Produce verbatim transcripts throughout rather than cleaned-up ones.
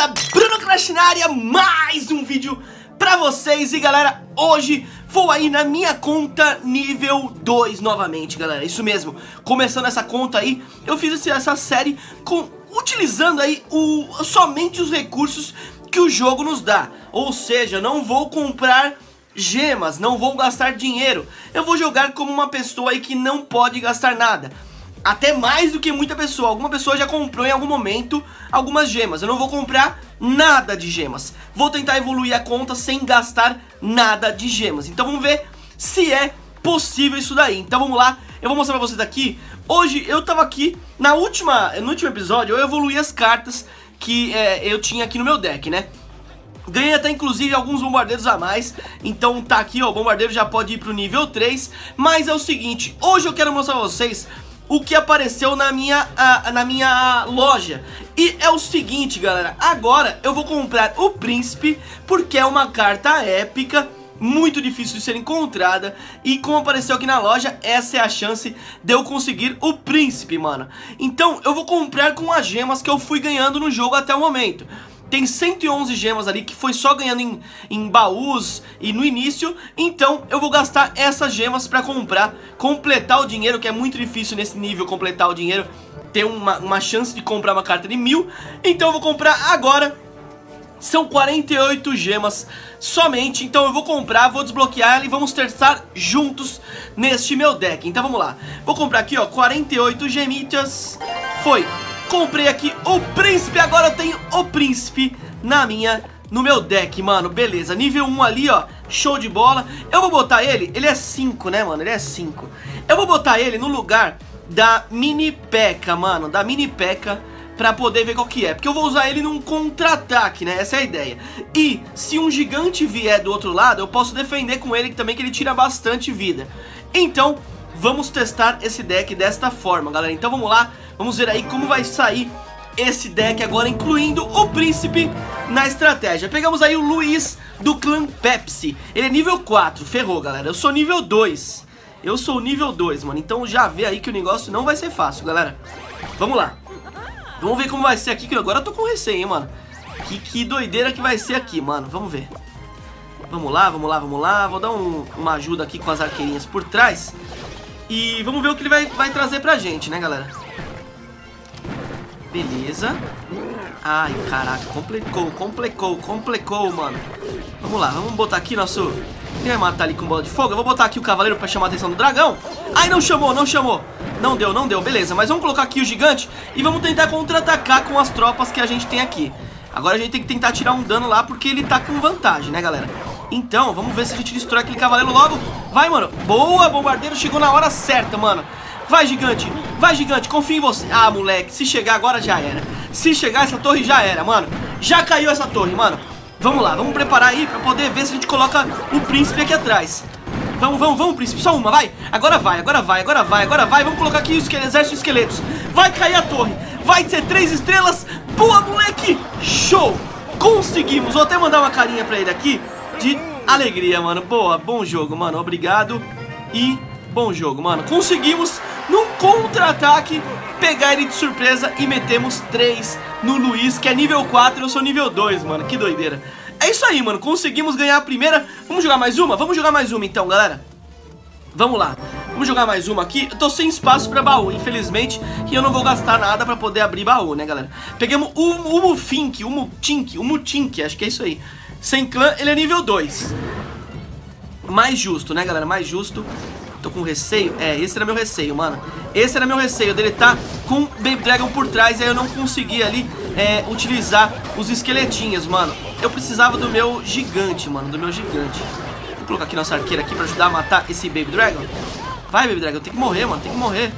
beleza? Bruno Crash na área, mais um vídeo pra vocês. E galera, hoje vou aí na minha conta nível dois novamente, galera. Isso mesmo, começando essa conta aí, eu fiz essa série com, utilizando aí o, somente os recursos que o jogo nos dá. Ou seja, não vou comprar gemas, não vou gastar dinheiro. Eu vou jogar como uma pessoa aí que não pode gastar nada. Até mais do que muita pessoa. Alguma pessoa já comprou em algum momento algumas gemas. Eu não vou comprar nada de gemas. Vou tentar evoluir a conta sem gastar nada de gemas. Então vamos ver se é possível isso daí. Então vamos lá, eu vou mostrar pra vocês aqui. Hoje eu tava aqui, na última, no último episódio eu evoluí as cartas que é, eu tinha aqui no meu deck, né? Ganhei até inclusive alguns bombardeiros a mais. Então tá aqui, ó, o bombardeiro já pode ir pro nível três. Mas é o seguinte, hoje eu quero mostrar pra vocês o que apareceu na minha, a, na minha loja. E é o seguinte, galera, agora eu vou comprar o príncipe, porque é uma carta épica, muito difícil de ser encontrada. E como apareceu aqui na loja, essa é a chance de eu conseguir o príncipe, mano. Então eu vou comprar com as gemas que eu fui ganhando no jogo até o momento. Tem cento e onze gemas ali que foi só ganhando em, em baús e no início. Então eu vou gastar essas gemas pra comprar, completar o dinheiro, que é muito difícil nesse nível completar o dinheiro, ter uma, uma chance de comprar uma carta de mil. Então eu vou comprar agora. São quarenta e oito gemas somente, então eu vou comprar, vou desbloquear ela e vamos testar juntos neste meu deck. Então vamos lá, vou comprar aqui, ó, quarenta e oito gemitas. Foi. Comprei aqui o príncipe, agora eu tenho o príncipe na minha, no meu deck, mano, beleza. Nível um ali, ó, show de bola. Eu vou botar ele, ele é cinco, né, mano, ele é cinco. Eu vou botar ele no lugar da Mini P E K K A, mano, da Mini P E K K A, pra poder ver qual que é, porque eu vou usar ele num contra-ataque, né, essa é a ideia. E se um gigante vier do outro lado, eu posso defender com ele também, que ele tira bastante vida. Então vamos testar esse deck desta forma, galera. Então vamos lá, vamos ver aí como vai sair esse deck agora, incluindo o príncipe na estratégia. Pegamos aí o Luiz do clã Pepsi. Ele é nível quatro, ferrou, galera. Eu sou nível dois. Eu sou nível dois, mano. Então já vê aí que o negócio não vai ser fácil, galera. Vamos lá. Vamos ver como vai ser aqui, que agora eu tô com receio, hein, mano. Que, que doideira que vai ser aqui, mano. Vamos ver. Vamos lá, vamos lá, vamos lá. Vou dar um, uma ajuda aqui com as arqueirinhas por trás. E vamos ver o que ele vai, vai trazer pra gente, né, galera? Beleza. Ai, caraca, complicou, complicou, complicou, mano. Vamos lá, vamos botar aqui nosso... Quem vai matar ali com bola de fogo? Eu vou botar aqui o cavaleiro pra chamar a atenção do dragão. Ai, não chamou, não chamou. Não deu, não deu, beleza. Mas vamos colocar aqui o gigante e vamos tentar contra-atacar com as tropas que a gente tem aqui. Agora a gente tem que tentar tirar um dano lá, porque ele tá com vantagem, né, galera? Então, vamos ver se a gente destrói aquele cavaleiro logo. Vai, mano. Boa, bombardeiro. Chegou na hora certa, mano. Vai, gigante. Vai, gigante. Confia em você. Ah, moleque. Se chegar agora, já era. Se chegar, essa torre já era, mano. Já caiu essa torre, mano. Vamos lá. Vamos preparar aí pra poder ver se a gente coloca o príncipe aqui atrás. Vamos, vamos, vamos, príncipe. Só uma, vai. Agora vai, agora vai, agora vai, agora vai. Vamos colocar aqui o exército de esqueletos. Vai cair a torre. Vai ser três estrelas. Boa, moleque. Show. Conseguimos. Vou até mandar uma carinha pra ele aqui. De alegria, mano. Boa, bom jogo, mano. Obrigado e bom jogo, mano. Conseguimos, num contra-ataque, pegar ele de surpresa e metemos três no Luiz, que é nível quatro, eu sou nível dois, mano. Que doideira. É isso aí, mano. Conseguimos ganhar a primeira. Vamos jogar mais uma? Vamos jogar mais uma, então, galera. Vamos lá. Vamos jogar mais uma aqui. Eu tô sem espaço pra baú, infelizmente, e eu não vou gastar nada pra poder abrir baú, né, galera? Pegamos o, o Moofink, o Mutink, o Mutink, acho que é isso aí. Sem clã, ele é nível dois. Mais justo, né, galera? Mais justo. Tô com receio. É, esse era meu receio, mano. Esse era meu receio, dele tá com Baby Dragon por trás. E aí eu não consegui ali é, utilizar os esqueletinhos, mano. Eu precisava do meu gigante, mano. Do meu gigante. Vou colocar aqui nossa arqueira aqui pra ajudar a matar esse Baby Dragon. Vai, Baby Dragon. Tem que morrer, mano. Tem que morrer.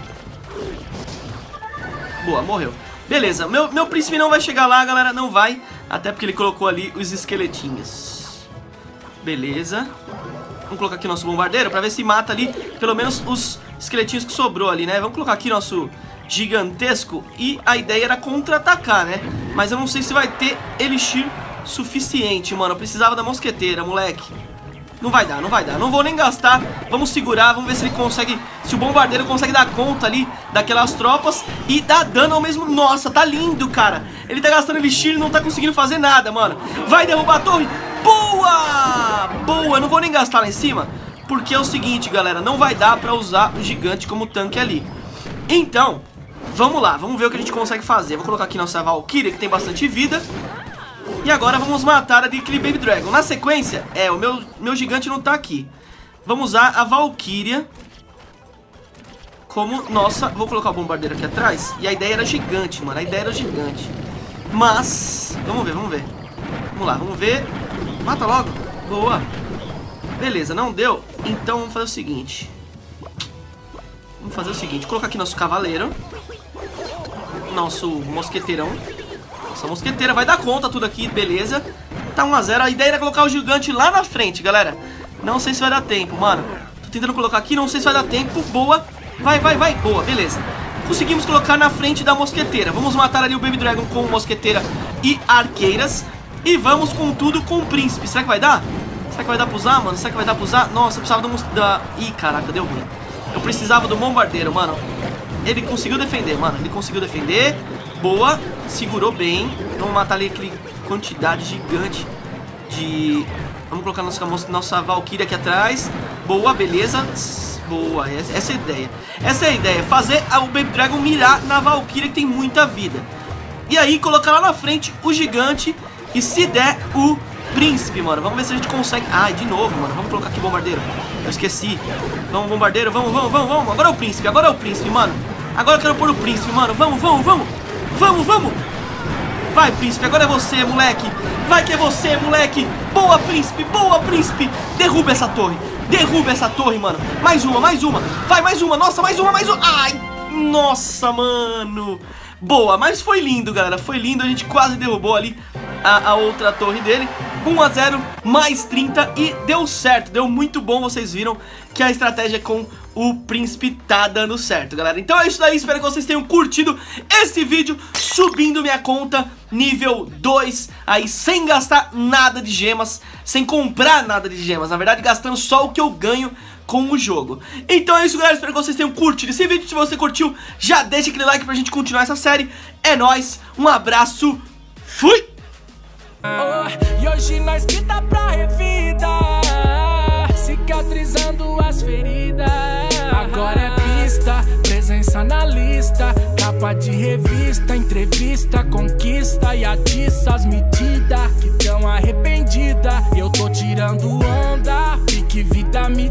Boa, morreu. Beleza, meu, meu príncipe não vai chegar lá, galera, não vai. Até porque ele colocou ali os esqueletinhos. Beleza. Vamos colocar aqui nosso bombardeiro pra ver se mata ali pelo menos os esqueletinhos que sobrou ali, né? Vamos colocar aqui nosso gigantesco. E a ideia era contra-atacar, né? Mas eu não sei se vai ter elixir suficiente, mano. Eu precisava da mosqueteira, moleque. Não vai dar, não vai dar. Não vou nem gastar. Vamos segurar, vamos ver se ele consegue. Se o bombardeiro consegue dar conta ali daquelas tropas e dar dano ao mesmo. Nossa, tá lindo, cara. Ele tá gastando elixir e não tá conseguindo fazer nada, mano. Vai derrubar a torre. Boa! Boa, não vou nem gastar lá em cima, porque é o seguinte, galera, não vai dar pra usar o gigante como tanque ali. Então, vamos lá, vamos ver o que a gente consegue fazer. Vou colocar aqui nossa Valkyria, que tem bastante vida. E agora vamos matar aquele Baby Dragon. Na sequência, é, o meu, meu gigante não tá aqui. Vamos usar a Valkyria como nossa... Vou colocar o bombardeiro aqui atrás. E a ideia era gigante, mano, a ideia era gigante. Mas, vamos ver, vamos ver. Vamos lá, vamos ver. Mata logo, boa. Beleza, não deu. Então vamos fazer o seguinte. Vamos fazer o seguinte, colocar aqui nosso cavaleiro. Nosso mosqueteirão. Nossa mosqueteira vai dar conta tudo aqui, beleza. Tá um a zero, a ideia era colocar o gigante lá na frente, galera. Não sei se vai dar tempo, mano. Tô tentando colocar aqui, não sei se vai dar tempo. Boa, vai, vai, vai, boa, beleza. Conseguimos colocar na frente da mosqueteira. Vamos matar ali o Baby Dragon com mosqueteira e arqueiras. E vamos com tudo com o príncipe. Será que vai dar? Será que vai dar pra usar, mano? Será que vai dar pra usar? Nossa, eu precisava do... Da... Ih, caraca, deu ruim. Eu precisava do bombardeiro, mano. Ele conseguiu defender, mano. Ele conseguiu defender. Boa. Segurou bem. Vamos matar ali aquele quantidade gigante de... Vamos colocar nossa, nossa Valkyria aqui atrás. Boa, beleza. Boa. Essa é a ideia. Essa é a ideia. Fazer o Baby Dragon mirar na Valkyria, que tem muita vida. E aí, colocar lá na frente o gigante... E se der o príncipe, mano. Vamos ver se a gente consegue. Ah, de novo, mano. Vamos colocar aqui o bombardeiro. Eu esqueci. Vamos, bombardeiro. Vamos, vamos, vamos, vamos. Agora é o príncipe. Agora é o príncipe, mano. Agora eu quero pôr o príncipe, mano. Vamos, vamos, vamos. Vamos, vamos. Vai, príncipe. Agora é você, moleque. Vai que é você, moleque. Boa, príncipe. Boa, príncipe. Derruba essa torre. Derruba essa torre, mano. Mais uma, mais uma. Vai, mais uma. Nossa, mais uma, mais uma. Ai, nossa, mano. Boa, mas foi lindo, galera. Foi lindo. A gente quase derrubou ali. A, a outra torre dele, um a zero, mais trinta e deu certo, deu muito bom, vocês viram que a estratégia com o príncipe tá dando certo, galera. Então é isso daí, espero que vocês tenham curtido esse vídeo, subindo minha conta nível dois, aí sem gastar nada de gemas, sem comprar nada de gemas, na verdade gastando só o que eu ganho com o jogo. Então é isso, galera, espero que vocês tenham curtido esse vídeo, se você curtiu, já deixa aquele like pra gente continuar essa série, é nóis, um abraço, fui! Oh, e hoje nós que tá pra revidar, cicatrizando as feridas. Agora é pista, presença na lista, capa de revista, entrevista, conquista e atiça as medidas que tão arrependida. Eu tô tirando onda, pique vida me